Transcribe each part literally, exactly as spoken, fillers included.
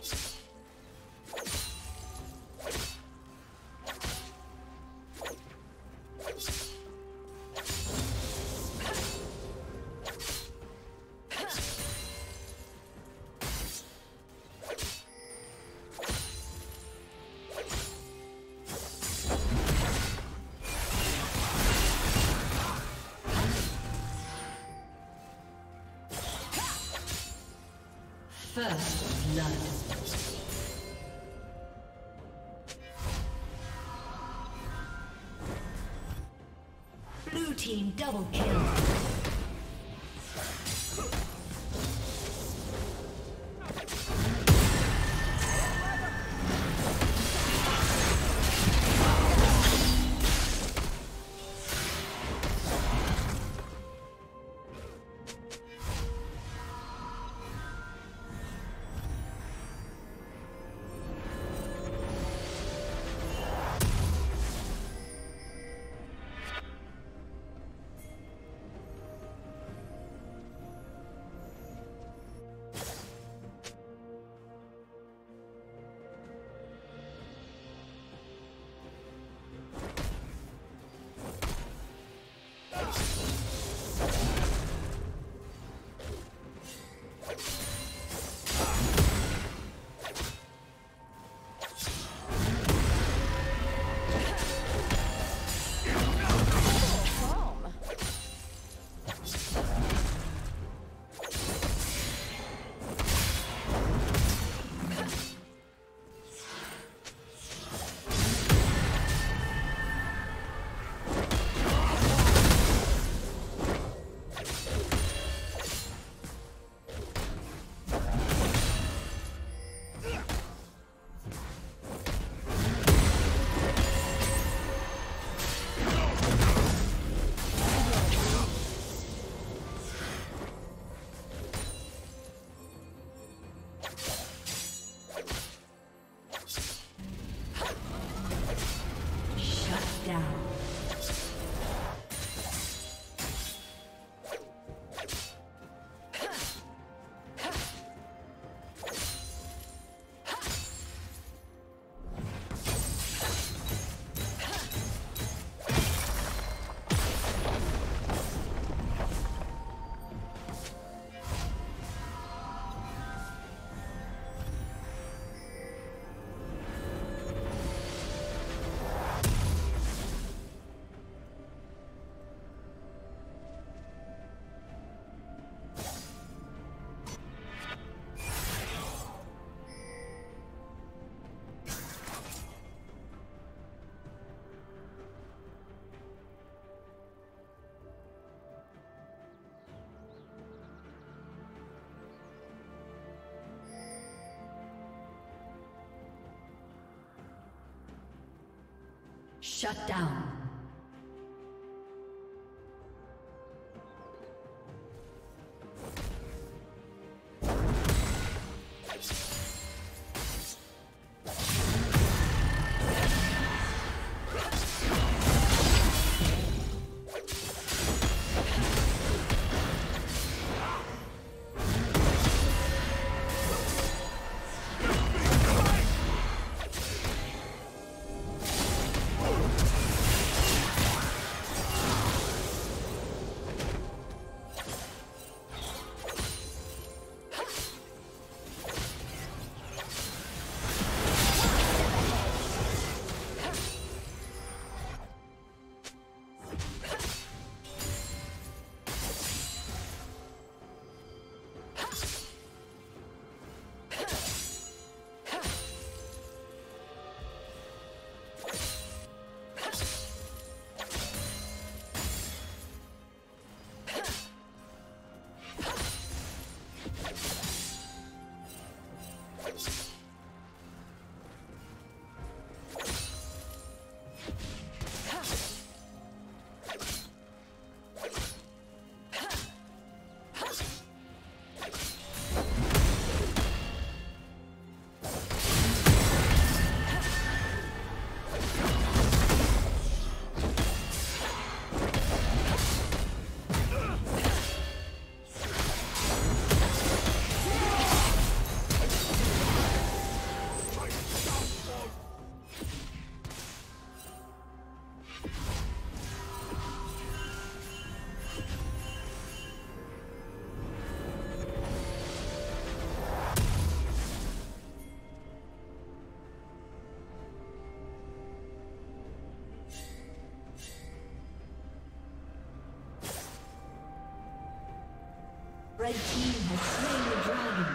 First blood. Blue team double kill. Shut down. Red team has slain the dragon.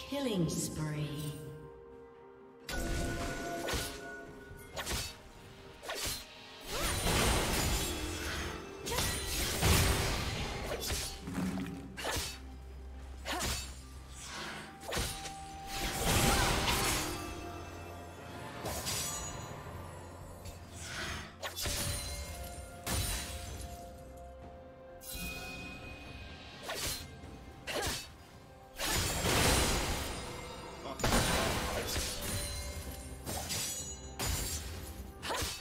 Killing spree.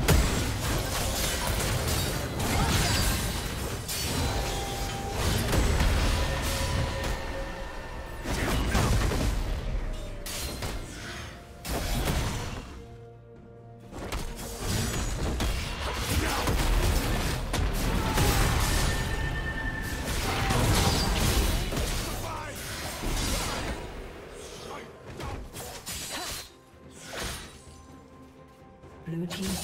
Blue team's turret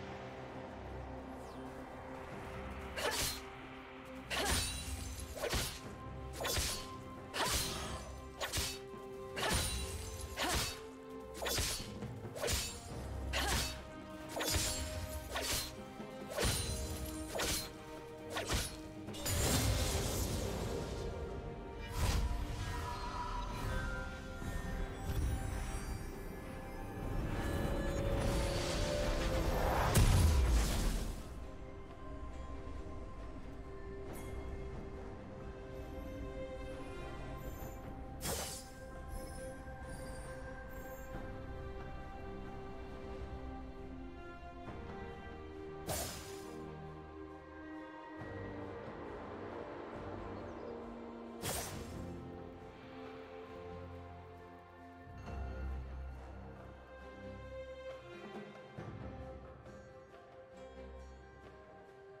destroyed. Blue team's turret has been destroyed. Red team's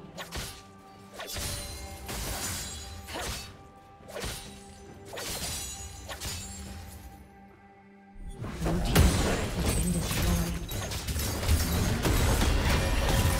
destroyed.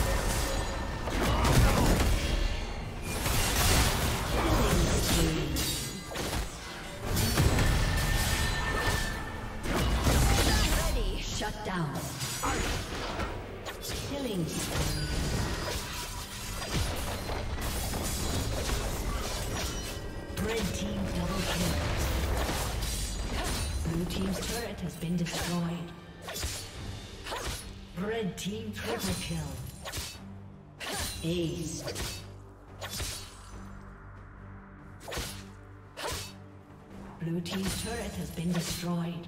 Red team triple kill. Ace. Blue team's turret has been destroyed.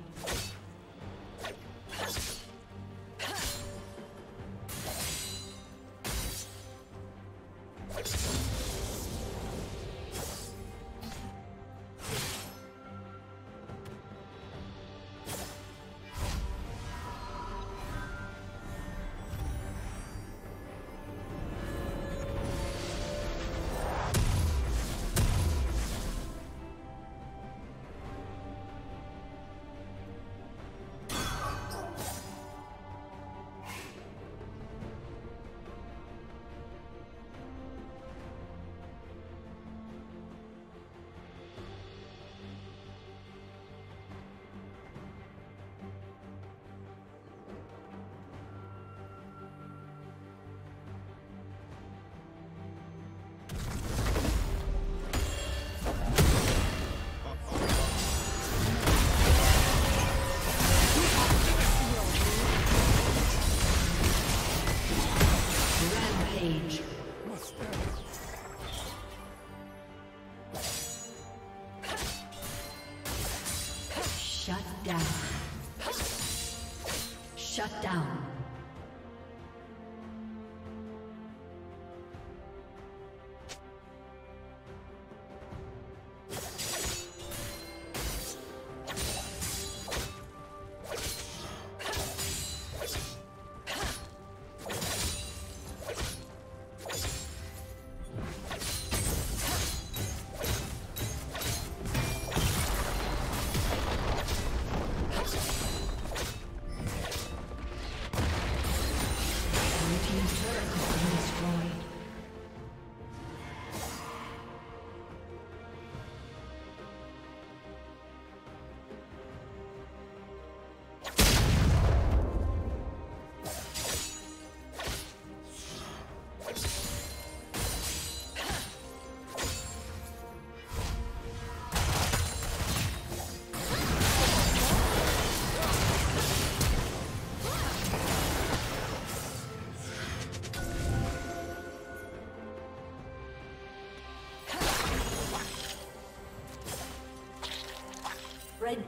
Red